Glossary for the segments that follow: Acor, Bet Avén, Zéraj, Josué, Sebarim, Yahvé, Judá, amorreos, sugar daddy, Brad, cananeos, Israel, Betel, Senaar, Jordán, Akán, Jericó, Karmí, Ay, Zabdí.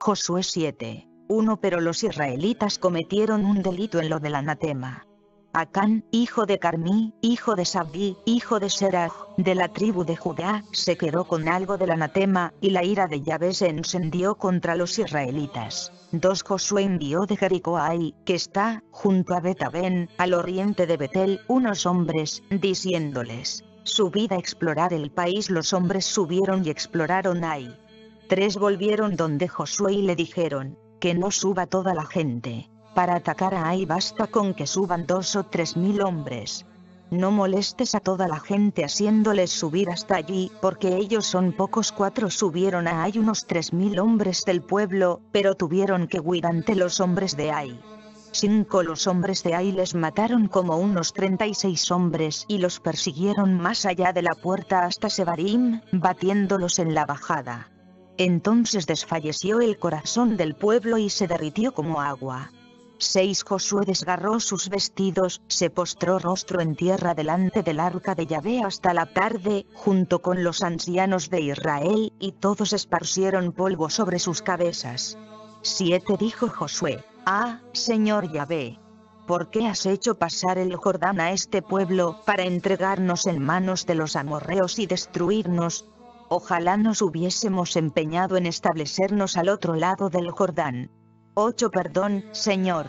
Josué 7:1 Pero los israelitas cometieron un delito en lo del anatema. Acán, hijo de Karmí, hijo de Zabdí, hijo de Senaar, de la tribu de Judá, se quedó con algo del anatema, y la ira de Yahvé se encendió contra los israelitas. 2 Josué envió de Jericó a Ay, que está junto a Bet Avén, al oriente de Betel, unos hombres, diciéndoles: subid a explorar el país. Los hombres subieron y exploraron Ay. 3 Volvieron donde Josué y le dijeron: que no suba toda la gente. Para atacar a Ay basta con que suban 2 o 3 mil hombres. No molestes a toda la gente haciéndoles subir hasta allí, porque ellos son pocos. 4 Subieron a Ay unos 3.000 hombres del pueblo, pero tuvieron que huir ante los hombres de Ay. 5 Los hombres de Ay les mataron como unos 36 hombres y los persiguieron más allá de la puerta hasta Sebarim, batiéndolos en la bajada. Entonces desfalleció el corazón del pueblo y se derritió como agua. 6 Josué desgarró sus vestidos, se postró rostro en tierra delante del arca de Yahvé hasta la tarde, junto con los ancianos de Israel, y todos esparcieron polvo sobre sus cabezas. 7 Dijo Josué: ah, Señor Yahvé, ¿por qué has hecho pasar el Jordán a este pueblo, para entregarnos en manos de los amorreos y destruirnos? Ojalá nos hubiésemos empeñado en establecernos al otro lado del Jordán. 8 Perdón, Señor.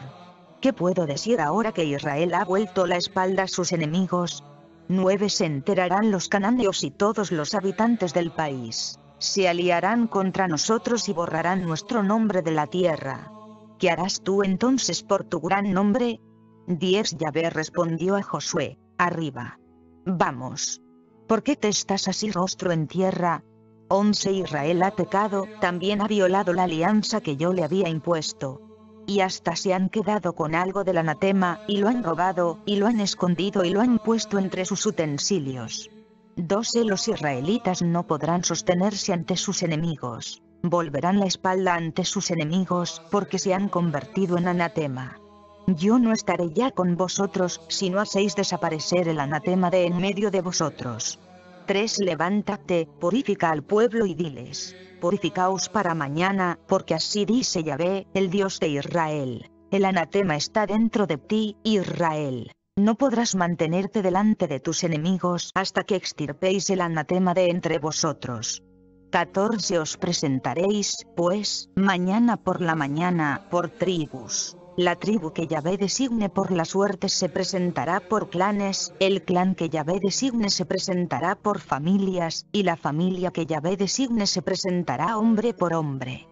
¿Qué puedo decir ahora que Israel ha vuelto la espalda a sus enemigos? 9 Se enterarán los cananeos y todos los habitantes del país. Se aliarán contra nosotros y borrarán nuestro nombre de la tierra. ¿Qué harás tú entonces por tu gran nombre? 10 Yahvé respondió a Josué: arriba. Vamos. ¿Por qué te estás así rostro en tierra? 11 Israel ha pecado, también ha violado la alianza que yo le había impuesto. Y hasta se han quedado con algo del anatema, y lo han robado, y lo han escondido y lo han puesto entre sus utensilios. 12 Los israelitas no podrán sostenerse ante sus enemigos. Volverán la espalda ante sus enemigos, porque se han convertido en anatema. Yo no estaré ya con vosotros, si no hacéis desaparecer el anatema de en medio de vosotros. 3 Levántate, purifica al pueblo y diles: purificaos para mañana, porque así dice Yahvé, el Dios de Israel. El anatema está dentro de ti, Israel. No podrás mantenerte delante de tus enemigos hasta que extirpéis el anatema de entre vosotros. 14 Os presentaréis, pues, mañana por la mañana, por tribus. La tribu que Yahvé designe por la suerte se presentará por clanes, el clan que Yahvé designe se presentará por familias, y la familia que Yahvé designe se presentará hombre por hombre.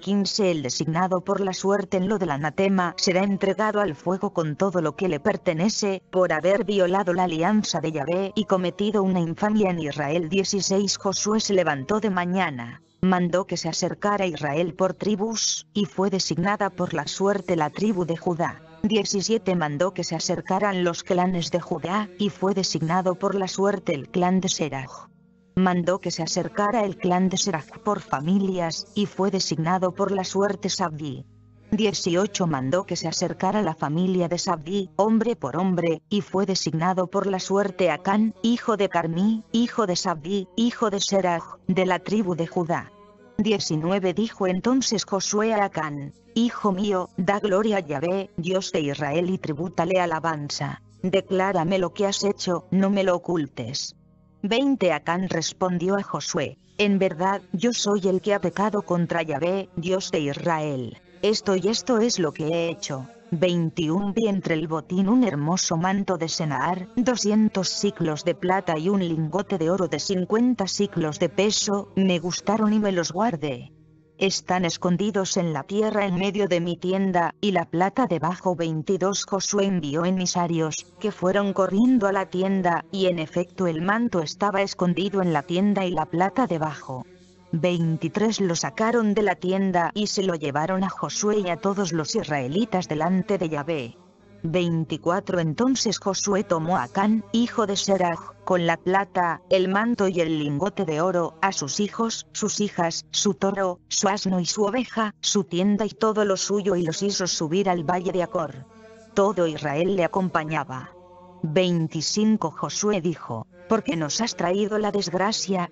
15 El designado por la suerte en lo del anatema será entregado al fuego con todo lo que le pertenece, por haber violado la alianza de Yahvé y cometido una infamia en Israel. 16 Josué se levantó de mañana. Mandó que se acercara a Israel por tribus, y fue designada por la suerte la tribu de Judá. 17 Mandó que se acercaran los clanes de Judá, y fue designado por la suerte el clan de Zéraj. Mandó que se acercara el clan de Zéraj por familias, y fue designado por la suerte Zabdí. 18 Mandó que se acercara la familia de Zabdí, hombre por hombre, y fue designado por la suerte Acán, hijo de Karmí, hijo de Zabdí, hijo de Zéraj, de la tribu de Judá. 19 Dijo entonces Josué a Acán: hijo mío, da gloria a Yahvé, Dios de Israel, y tribútale alabanza. Declárame lo que has hecho, no me lo ocultes. 20 Acán respondió a Josué: en verdad, yo soy el que ha pecado contra Yahvé, Dios de Israel. Esto y esto es lo que he hecho. 21 Vi entre el botín un hermoso manto de Senaar, 200 siclos de plata y un lingote de oro de 50 siclos de peso, me gustaron y me los guardé. Están escondidos en la tierra en medio de mi tienda, y la plata debajo. 22 Josué envió emisarios, que fueron corriendo a la tienda, y en efecto el manto estaba escondido en la tienda y la plata debajo. 23 Lo sacaron de la tienda y se lo llevaron a Josué y a todos los israelitas delante de Yahvé. 24 Entonces Josué tomó a Acán, hijo de Zéraj, con la plata, el manto y el lingote de oro, a sus hijos, sus hijas, su toro, su asno y su oveja, su tienda y todo lo suyo, y los hizo subir al valle de Acor. Todo Israel le acompañaba. 25 Josué dijo: ¿por qué nos has traído la desgracia?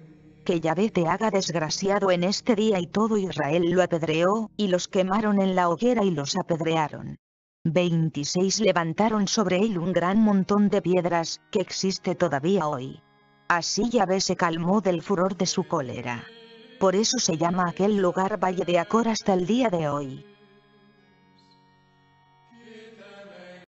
que Yahvé te haga desgraciado en este día. Y todo Israel lo apedreó, y los quemaron en la hoguera y los apedrearon. 26 Levantaron sobre él un gran montón de piedras, que existe todavía hoy. Así Yahvé se calmó del furor de su cólera. Por eso se llama aquel lugar Valle de Acor hasta el día de hoy.